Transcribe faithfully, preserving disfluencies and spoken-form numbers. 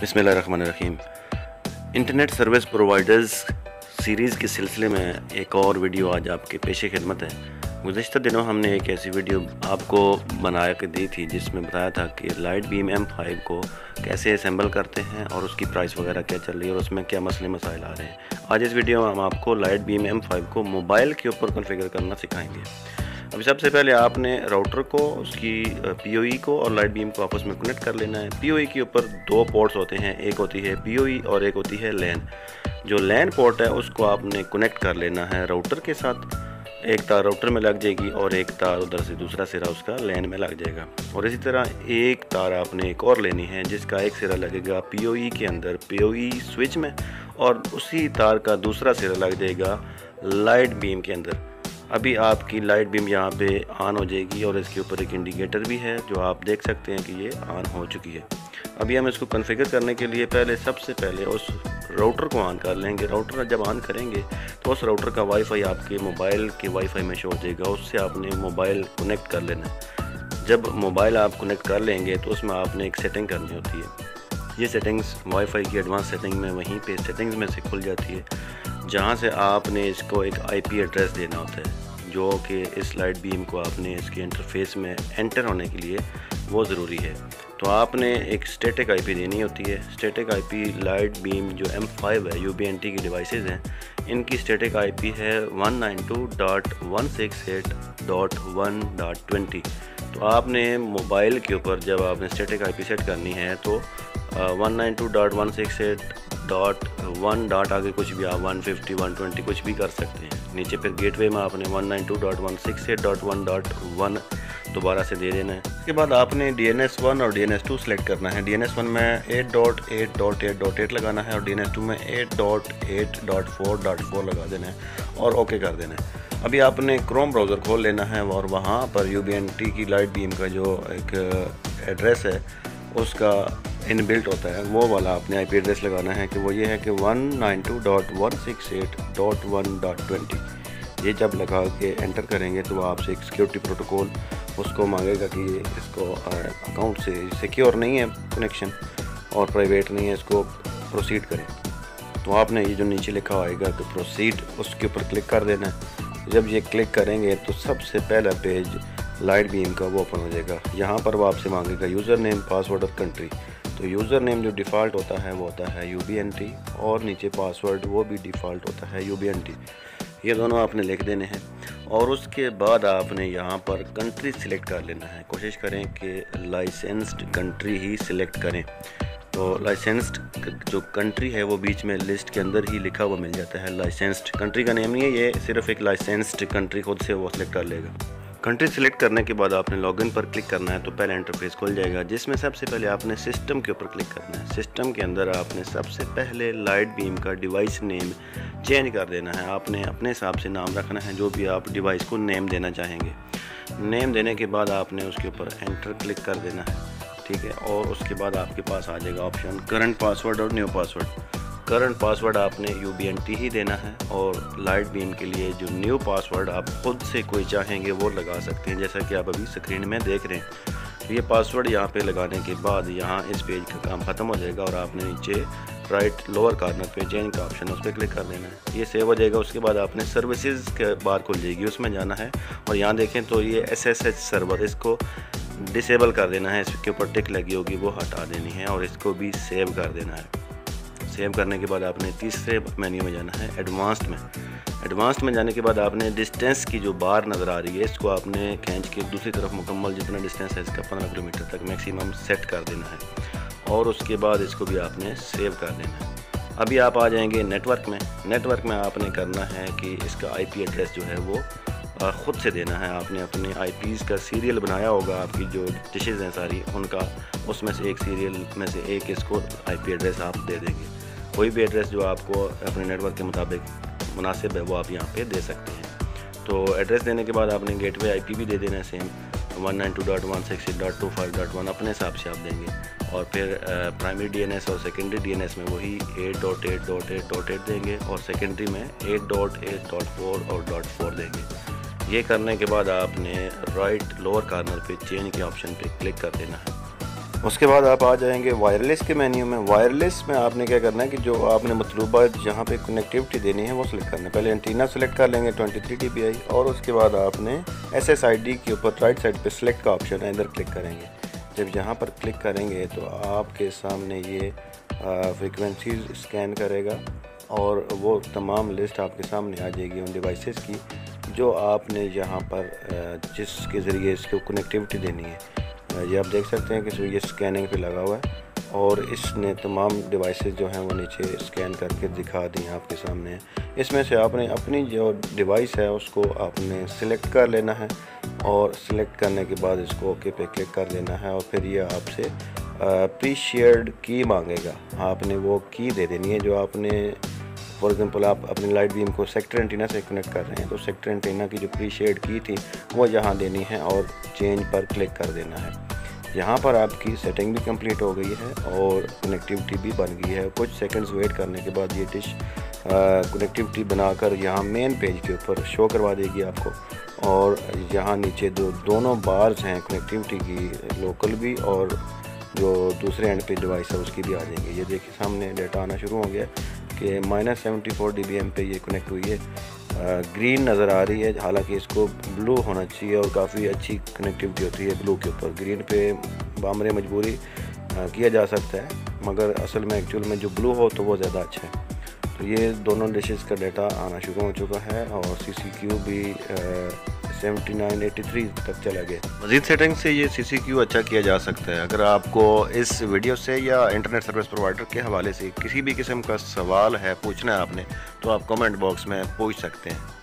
बिस्मिल्लाहिर्रहमानिर्रहीम। Internet service providers series के सिलसिले में एक और वीडियो आज आपके पेशे खिदमत है। गुज़श्ता दिनों हमने एक ऐसी वीडियो आपको बना के दी थी जिसमें बताया था कि LiteBeam एम फाइव को कैसे असेंबल करते हैं और उसकी प्राइस वगैरह क्या चल रही है और उसमें क्या मसले मसाइल आ रहे हैं। आज इस वीडियो में हम आपको LiteBeam एम फाइव को मोबाइल के ऊपर कॉन्फ़िगर करना सिखाएँगे। अभी सबसे पहले आपने राउटर को, उसकी पीओई को और LiteBeam को आपस में कनेक्ट कर लेना है। पीओई के ऊपर दो पोर्ट्स होते हैं, एक होती है पीओई और एक होती है लैन। जो लैन पोर्ट है उसको आपने कनेक्ट कर लेना है राउटर के साथ। एक तार राउटर में लग जाएगी और एक तार उधर से दूसरा सिरा उसका लैन में लग जाएगा। और इसी तरह एक तार आपने एक और लेनी है जिसका एक सिरा लगेगा पीओई के अंदर, पीओई स्विच में, और उसी तार का दूसरा सिरा लग जाएगा LiteBeam के अंदर। अभी आपकी LiteBeam यहाँ पे ऑन हो जाएगी और इसके ऊपर एक इंडिकेटर भी है जो आप देख सकते हैं कि ये ऑन हो चुकी है। अभी हम इसको कॉन्फ़िगर करने के लिए पहले सबसे पहले उस राउटर को ऑन कर लेंगे। राउटर जब ऑन करेंगे तो उस राउटर का वाईफाई आपके मोबाइल के वाईफाई में शो हो जाएगा, उससे आपने मोबाइल कनेक्ट कर लेना। जब मोबाइल आप कनेक्ट कर लेंगे तो उसमें आपने एक सेटिंग करनी होती है। ये सेटिंग्स वाईफाई की एडवांस सेटिंग में वहीं पर सेटिंग्स में से खुल जाती है, जहाँ से आपने इसको एक आईपी एड्रेस देना होता है जो कि इस LiteBeam को आपने इसके इंटरफेस में एंटर होने के लिए वो ज़रूरी है। तो आपने एक स्टैटिक आईपी देनी होती है। स्टैटिक आईपी LiteBeam जो एम फाइव है, यूबीएनटी की डिवाइसेस हैं, इनकी स्टैटिक आईपी है one nine two dot one six eight dot one dot twenty. तो आपने मोबाइल के ऊपर जब आपने स्टैटिक आईपी सेट करनी है तो one nine two dot one six eight dot one dot आगे कुछ भी आप वन फिफ्टी वन ट्वेंटी कुछ भी कर सकते हैं। नीचे फिर गेटवे में आपने one nine two dot one six eight dot one dot one दोबारा से दे देना है। इसके बाद आपने डी एन एस वन और D N S two select करना है। डी एन एस वन में eight dot eight dot eight dot eight लगाना है और डी एन एस टू में eight dot eight dot four dot four लगा देना है और ओके कर देना है। अभी आपने क्रोम ब्राउज़र खोल लेना है और वहाँ पर यूबीएनटी की LiteBeam का जो एक एड्रेस है उसका इनबिल्ट होता है, वो वाला आपने आईपी एड्रेस लगाना है कि वो ये है कि one nine two dot one six eight dot one dot twenty. ये जब लगा के एंटर करेंगे तो आपसे एक सिक्योरिटी प्रोटोकॉल उसको मांगेगा कि इसको अकाउंट से सिक्योर नहीं है कनेक्शन और प्राइवेट नहीं है, इसको प्रोसीड करें। तो आपने ये जो नीचे लिखा होगा कि प्रोसीड, उसके ऊपर क्लिक कर देना है। जब ये क्लिक करेंगे तो सबसे पहला पेज LiteBeam का वो ओपन हो जाएगा। यहाँ पर वो आपसे मांगेगा यूज़र नेम, पासवर्ड और कंट्री। तो यूज़र नेम जो डिफ़ॉल्ट होता है वो होता है यूबीएनटी और नीचे पासवर्ड वो भी डिफ़ॉल्ट होता है यूबीएनटी। ये दोनों आपने लिख देने हैं और उसके बाद आपने यहाँ पर कंट्री सिलेक्ट कर लेना है। कोशिश करें कि लाइसेंस्ड कंट्री ही सिलेक्ट करें। तो लाइसेंस्ड जो कंट्री है वो बीच में लिस्ट के अंदर ही लिखा हुआ मिल जाता है। लाइसेंस्ड कंट्री का नेम नहीं है, ये सिर्फ़ एक लाइसेंस्ड कंट्री खुद से वो सिलेक्ट कर लेगा। कंट्री सिलेक्ट करने के बाद आपने लॉगिन पर क्लिक करना है तो पहला इंटरफेस खुल जाएगा, जिसमें सबसे पहले आपने सिस्टम के ऊपर क्लिक करना है। सिस्टम के अंदर आपने सबसे पहले LiteBeam का डिवाइस नेम चेंज कर देना है। आपने अपने हिसाब से नाम रखना है जो भी आप डिवाइस को नेम देना चाहेंगे। नेम देने के बाद आपने उसके ऊपर एंटर क्लिक कर देना है, ठीक है। और उसके बाद आपके पास आ जाएगा ऑप्शन करंट पासवर्ड और न्यू पासवर्ड। करंट पासवर्ड आपने यूबीएनटी ही देना है और LiteBeam के लिए जो न्यू पासवर्ड आप खुद से कोई चाहेंगे वो लगा सकते हैं, जैसा कि आप अभी स्क्रीन में देख रहे हैं। तो ये पासवर्ड यहाँ पे लगाने के बाद यहाँ इस पेज का काम ख़त्म हो जाएगा और आपने नीचे राइट लोअर कॉर्नर पे चेंज का ऑप्शन, उस पर क्लिक कर देना है। ये सेव हो जाएगा। उसके बाद आपने सर्विसेज के बार खुल जाएगी, उसमें जाना है और यहाँ देखें तो ये एस एस एच सर्वर, इसको डिसेबल कर देना है। इसके ऊपर टिक लगी होगी वो हटा देनी है और इसको भी सेव कर देना है। सेव करने के बाद आपने तीसरे मेन्यू में जाना है, एडवांस्ड में। एडवांस्ड में जाने के बाद आपने डिस्टेंस की जो बार नज़र आ रही है इसको आपने खींच के दूसरी तरफ मुकम्मल जितना डिस्टेंस है इसका पंद्रह किलोमीटर तक मैक्सिमम सेट कर देना है और उसके बाद इसको भी आपने सेव कर देना है। अभी आप आ जाएंगे नेटवर्क में। नेटवर्क में आपने करना है कि इसका आई पी एड्रेस जो है वो ख़ुद से देना है। आपने अपने आईपीज़ का सीरियल बनाया होगा, आपकी जो डिशेज़ हैं सारी उनका, उसमें से एक सीरियल में से एक इसको आईपी एड्रेस आप दे देंगे। कोई भी एड्रेस जो आपको अपने नेटवर्क के मुताबिक मुनासिब है वो आप यहाँ पे दे सकते हैं। तो एड्रेस देने के बाद आपने गेटवे आईपी भी दे देना है, same one nine two dot one six eight dot two five dot one अपने हिसाब से आप देंगे। और फिर प्राइमरी डीएनएस और सेकेंडरी डीएनएस में वही eight dot eight dot eight dot eight देंगे और सेकेंडरी में eight dot eight dot four और डॉट फोर देंगे। ये करने के बाद आपने राइट लोअर कॉर्नर पे चेंज के ऑप्शन पे क्लिक कर देना है। उसके बाद आप आ जाएंगे वायरलेस के मेन्यू में। वायरलेस में आपने क्या करना है कि जो आपने मतलूबा जहाँ पे कनेक्टिविटी देनी है वो सिलेक्ट करना है। पहले एंटीना सेलेक्ट कर लेंगे तेईस टी पी आई और उसके बाद आपने एस एस आई डी के ऊपर राइट साइड पे सिलेक्ट का ऑप्शन है, इधर क्लिक करेंगे। जब यहाँ पर क्लिक करेंगे तो आपके सामने ये फ्रिक्वेंसीज स्कैन करेगा और वो तमाम लिस्ट आपके सामने आ जाएगी उन डिवाइसेस की जो आपने यहाँ पर जिसके ज़रिए इसको कनेक्टिविटी देनी है। ये आप देख सकते हैं कि ये स्कैनिंग पे लगा हुआ है और इसने तमाम डिवाइसेस जो हैं वो नीचे स्कैन करके दिखा दी आपके सामने। इसमें से आपने अपनी जो डिवाइस है उसको आपने सिलेक्ट कर लेना है और सिलेक्ट करने के बाद इसको ओके पे क्लिक कर देना है और फिर ये आपसे प्री शेयर्ड की मांगेगा। आपने वो की दे देनी है जो आपने, फॉर एग्जांपल, आप अपने लाइट बीम को सेक्टर एंटीना से कनेक्ट कर रहे हैं तो सेक्टर एंटीना की जो प्री शेड की थी वो यहाँ देनी है और चेंज पर क्लिक कर देना है। यहाँ पर आपकी सेटिंग भी कंप्लीट हो गई है और कनेक्टिविटी भी बन गई है। कुछ सेकंड्स वेट करने के बाद ये डिश कनेक्टिविटी बनाकर यहाँ मेन पेज के ऊपर शो करवा देगी आपको। और यहाँ नीचे जो दो, दोनों बार्स हैं कनेक्टिविटी की, लोकल भी और जो दूसरे एंड पे डिवाइस है उसकी भी आ जाएंगी। ये देखिए सामने डाटा आना शुरू हो गया कि minus seventy four D B M पे ये कनेक्ट हुई है। आ, ग्रीन नज़र आ रही है, हालांकि इसको ब्लू होना चाहिए और काफ़ी अच्छी कनेक्टिविटी होती है ब्लू के ऊपर। ग्रीन पे बामरे मजबूरी आ, किया जा सकता है मगर असल में एक्चुअल में जो ब्लू हो तो वो ज़्यादा अच्छा है। तो ये दोनों डिशेज़ का डाटा आना शुरू हो चुका है और सी सी क्यू भी आ, उन्यासी तिरासी तक चला गया। मजीद सेटिंग से ये सी सी क्यू अच्छा किया जा सकता है। अगर आपको इस वीडियो से या इंटरनेट सर्विस प्रोवाइडर के हवाले से किसी भी किस्म का सवाल है पूछना है आपने तो आप कमेंट बॉक्स में पूछ सकते हैं।